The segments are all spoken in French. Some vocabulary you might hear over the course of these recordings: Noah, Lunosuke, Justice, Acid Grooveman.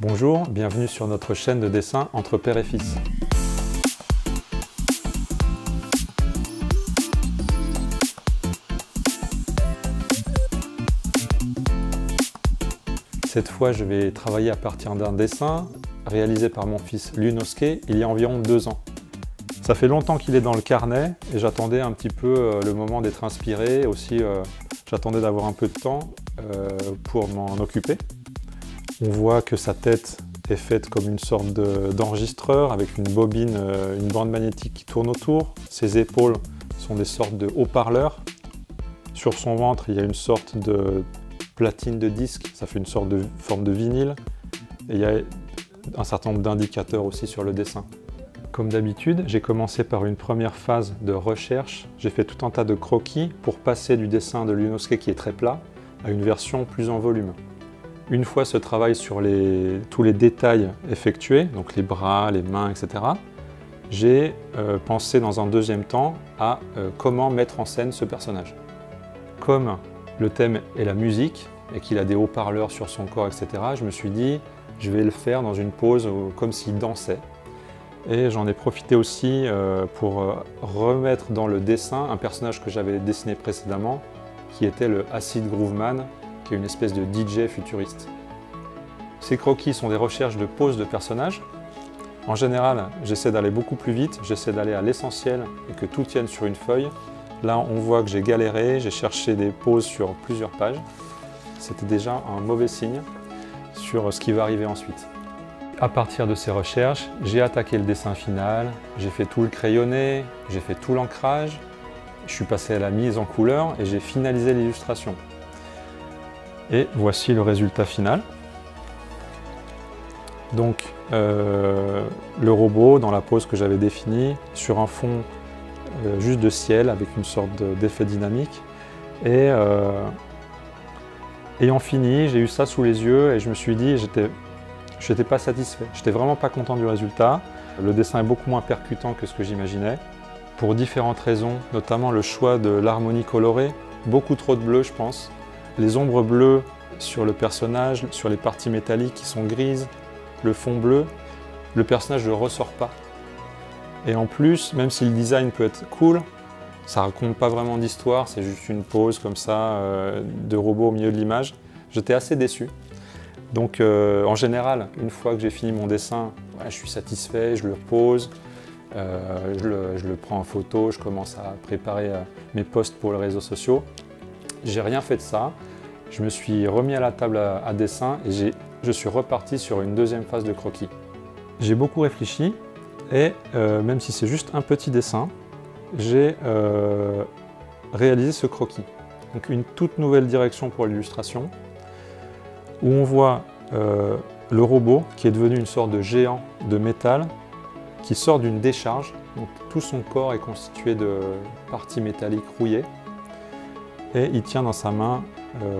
Bonjour, bienvenue sur notre chaîne de dessin entre père et fils. Cette fois, je vais travailler à partir d'un dessin réalisé par mon fils Lunosuke il y a environ 2 ans. Ça fait longtemps qu'il est dans le carnet et j'attendais un petit peu le moment d'être inspiré. Aussi, j'attendais d'avoir un peu de temps pour m'en occuper. On voit que sa tête est faite comme une sorte d'enregistreur avec une bobine, une bande magnétique qui tourne autour. Ses épaules sont des sortes de haut-parleurs. Sur son ventre, il y a une sorte de platine de disque. Ça fait une sorte de forme de vinyle. Et il y a un certain nombre d'indicateurs aussi sur le dessin. Comme d'habitude, j'ai commencé par une première phase de recherche. J'ai fait tout un tas de croquis pour passer du dessin de Lunosuke qui est très plat à une version plus en volume. Une fois ce travail sur tous les détails effectués, donc les bras, les mains, etc., j'ai pensé dans un deuxième temps à comment mettre en scène ce personnage. Comme le thème est la musique et qu'il a des haut-parleurs sur son corps, etc., je me suis dit je vais le faire dans une pose comme s'il dansait. Et j'en ai profité aussi pour remettre dans le dessin un personnage que j'avais dessiné précédemment, qui était le Acid Grooveman, qui est une espèce de DJ futuriste. Ces croquis sont des recherches de poses de personnages. En général, j'essaie d'aller beaucoup plus vite, j'essaie d'aller à l'essentiel et que tout tienne sur une feuille. Là, on voit que j'ai galéré, j'ai cherché des poses sur plusieurs pages. C'était déjà un mauvais signe sur ce qui va arriver ensuite. À partir de ces recherches, j'ai attaqué le dessin final, j'ai fait tout le crayonné, j'ai fait tout l'ancrage, je suis passé à la mise en couleur et j'ai finalisé l'illustration. Et voici le résultat final. Donc le robot dans la pose que j'avais définie, sur un fond juste de ciel avec une sorte d'effet dynamique. Et ayant fini, j'ai eu ça sous les yeux et je me suis dit, je n'étais pas satisfait, je n'étais vraiment pas content du résultat. Le dessin est beaucoup moins percutant que ce que j'imaginais. Pour différentes raisons, notamment le choix de l'harmonie colorée, beaucoup trop de bleu je pense. Les ombres bleues sur le personnage, sur les parties métalliques qui sont grises, le fond bleu, le personnage ne ressort pas. Et en plus, même si le design peut être cool, ça ne raconte pas vraiment d'histoire, c'est juste une pose comme ça, de robot au milieu de l'image. J'étais assez déçu. Donc en général, une fois que j'ai fini mon dessin, ouais, je suis satisfait, je le repose, je le prends en photo, je commence à préparer mes posts pour les réseaux sociaux. J'ai rien fait de ça, je me suis remis à la table à dessin et je suis reparti sur une deuxième phase de croquis. J'ai beaucoup réfléchi et même si c'est juste un petit dessin, j'ai réalisé ce croquis. Donc une toute nouvelle direction pour l'illustration, où on voit le robot qui est devenu une sorte de géant de métal qui sort d'une décharge. Donc, tout son corps est constitué de parties métalliques rouillées et il tient dans sa main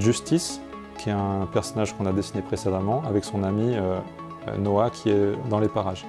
Justice, qui est un personnage qu'on a dessiné précédemment avec son ami Noah qui est dans les parages.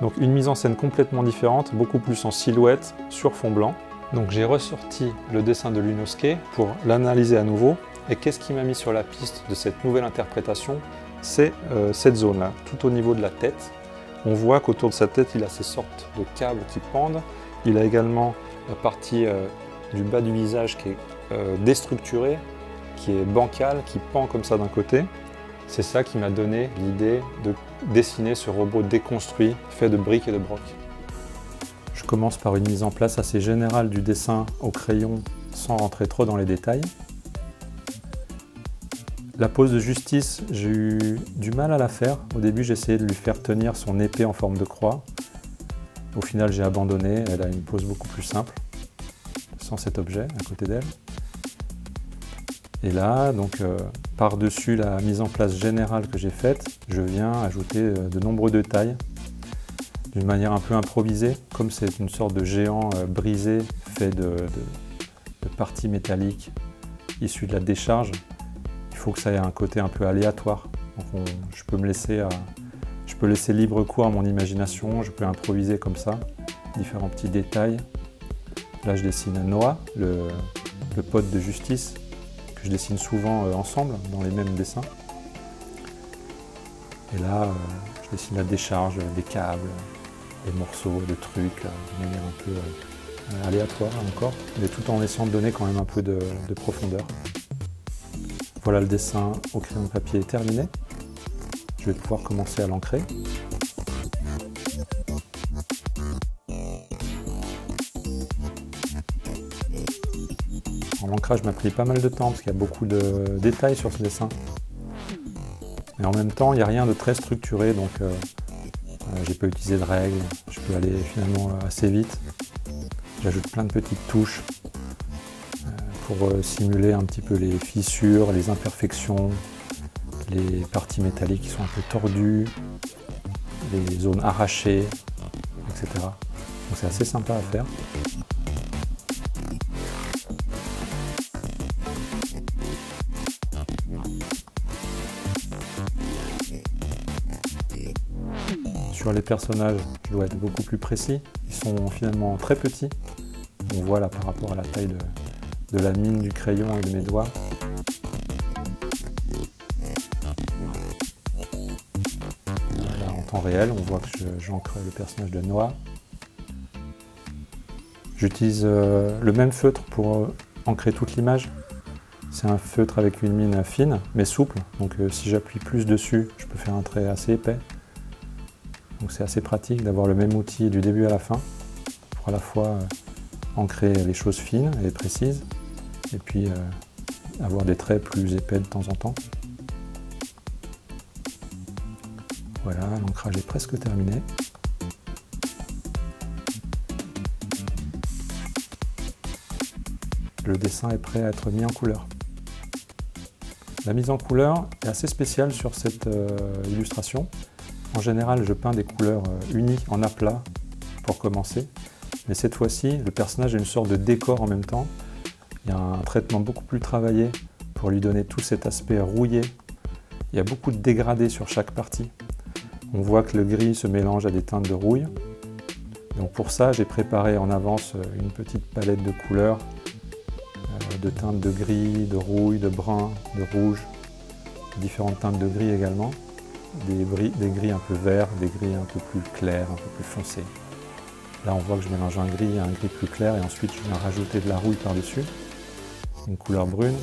Donc une mise en scène complètement différente, beaucoup plus en silhouette sur fond blanc. Donc j'ai ressorti le dessin de Lunosuke pour l'analyser à nouveau. Et qu'est-ce qui m'a mis sur la piste de cette nouvelle interprétation? C'est cette zone-là, tout au niveau de la tête. On voit qu'autour de sa tête, il a ces sortes de câbles qui pendent. Il a également la partie du bas du visage qui est déstructurée, qui est bancale, qui pend comme ça d'un côté. C'est ça qui m'a donné l'idée de dessiner ce robot déconstruit, fait de briques et de brocs. Je commence par une mise en place assez générale du dessin au crayon, sans rentrer trop dans les détails. La pose de Justice, j'ai eu du mal à la faire. Au début, j'ai essayé de lui faire tenir son épée en forme de croix. Au final, j'ai abandonné. Elle a une pose beaucoup plus simple, sans cet objet à côté d'elle. Et là, donc par-dessus la mise en place générale que j'ai faite, je viens ajouter de nombreux détails d'une manière un peu improvisée. Comme c'est une sorte de géant brisé, fait de parties métalliques issues de la décharge, il faut que ça ait un côté un peu aléatoire. Donc je peux laisser libre cours à mon imagination, je peux improviser comme ça, différents petits détails. Là je dessine Noah, le pote de Justice, que je dessine souvent ensemble dans les mêmes dessins. Et là, je dessine la décharge, des câbles, des morceaux, des trucs, de manière un peu aléatoire encore, mais tout en essayant de donner quand même un peu de profondeur. Voilà, le dessin au crayon de papier est terminé. Je vais pouvoir commencer à l'ancrer. En l'ancrage m'a pris pas mal de temps parce qu'il y a beaucoup de détails sur ce dessin. Mais en même temps, il n'y a rien de très structuré, donc j'ai pas utilisé de règles. Je peux aller finalement assez vite. J'ajoute plein de petites touches pour simuler un petit peu les fissures, les imperfections, les parties métalliques qui sont un peu tordues, les zones arrachées, etc. Donc c'est assez sympa à faire. Sur les personnages, je dois être beaucoup plus précis. Ils sont finalement très petits. On voit là par rapport à la taille de la mine du crayon et de mes doigts. Là, en temps réel, on voit que j'ancre le personnage de Noah. J'utilise le même feutre pour ancrer toute l'image. C'est un feutre avec une mine fine, mais souple. Donc si j'appuie plus dessus, je peux faire un trait assez épais. Donc c'est assez pratique d'avoir le même outil du début à la fin pour à la fois ancrer les choses fines et précises et puis avoir des traits plus épais de temps en temps. Voilà, l'ancrage est presque terminé. Le dessin est prêt à être mis en couleur. La mise en couleur est assez spéciale sur cette illustration. En général, je peins des couleurs unies en aplat pour commencer, mais cette fois-ci, le personnage est une sorte de décor en même temps. Il y a un traitement beaucoup plus travaillé pour lui donner tout cet aspect rouillé. Il y a beaucoup de dégradés sur chaque partie. On voit que le gris se mélange à des teintes de rouille. Donc pour ça, j'ai préparé en avance une petite palette de couleurs, de teintes de gris, de rouille, de brun, de rouge, différentes teintes de gris également. Des gris un peu verts, des gris un peu plus clairs, un peu plus foncés. Là, on voit que je mélange un gris à un gris plus clair et ensuite je viens rajouter de la rouille par-dessus, une couleur brune,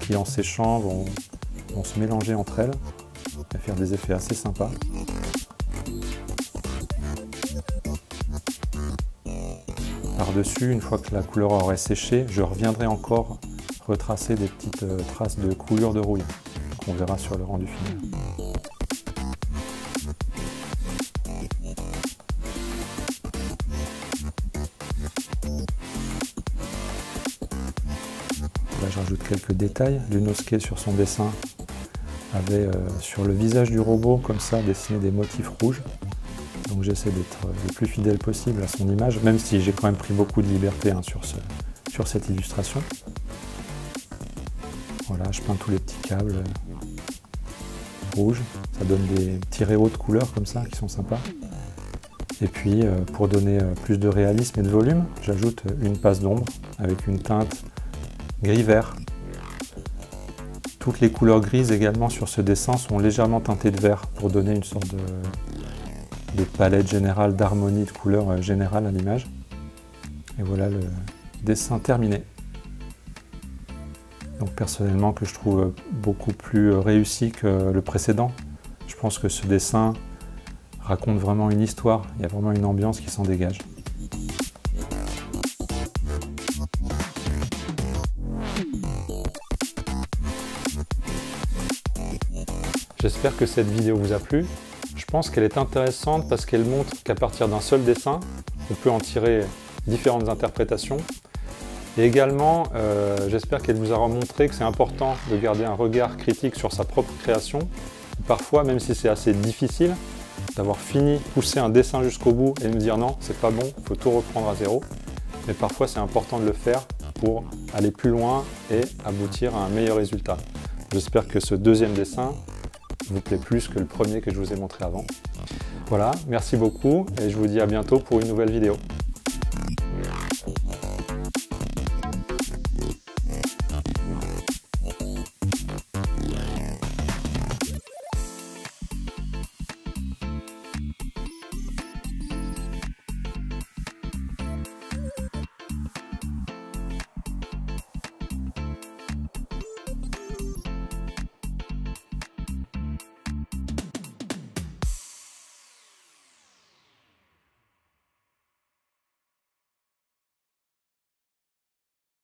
qui en séchant vont se mélanger entre elles et faire des effets assez sympas. Par-dessus, une fois que la couleur aurait séché, je reviendrai encore retracer des petites traces de coulure de rouille qu'on verra sur le rendu final. J'ajoute quelques détails. Lunosuke sur son dessin avait sur le visage du robot comme ça dessiné des motifs rouges. Donc j'essaie d'être le plus fidèle possible à son image, même si j'ai quand même pris beaucoup de liberté sur cette illustration. Voilà, je peins tous les petits câbles rouges. Ça donne des petits rayons de couleurs comme ça qui sont sympas. Et puis pour donner plus de réalisme et de volume, j'ajoute une passe d'ombre avec une teinte gris-vert. Toutes les couleurs grises également sur ce dessin sont légèrement teintées de vert pour donner une sorte de palette générale, d'harmonie de couleurs générale à l'image. Et voilà le dessin terminé. Donc personnellement que je trouve beaucoup plus réussi que le précédent. Je pense que ce dessin raconte vraiment une histoire, il y a vraiment une ambiance qui s'en dégage. J'espère que cette vidéo vous a plu. Je pense qu'elle est intéressante parce qu'elle montre qu'à partir d'un seul dessin, on peut en tirer différentes interprétations. Et également, j'espère qu'elle vous a montré que c'est important de garder un regard critique sur sa propre création. Parfois, même si c'est assez difficile, d'avoir fini, poussé un dessin jusqu'au bout et de me dire non, c'est pas bon, il faut tout reprendre à zéro. Mais parfois, c'est important de le faire pour aller plus loin et aboutir à un meilleur résultat. J'espère que ce deuxième dessin vous plaît plus que le premier que je vous ai montré avant. Voilà, merci beaucoup et je vous dis à bientôt pour une nouvelle vidéo.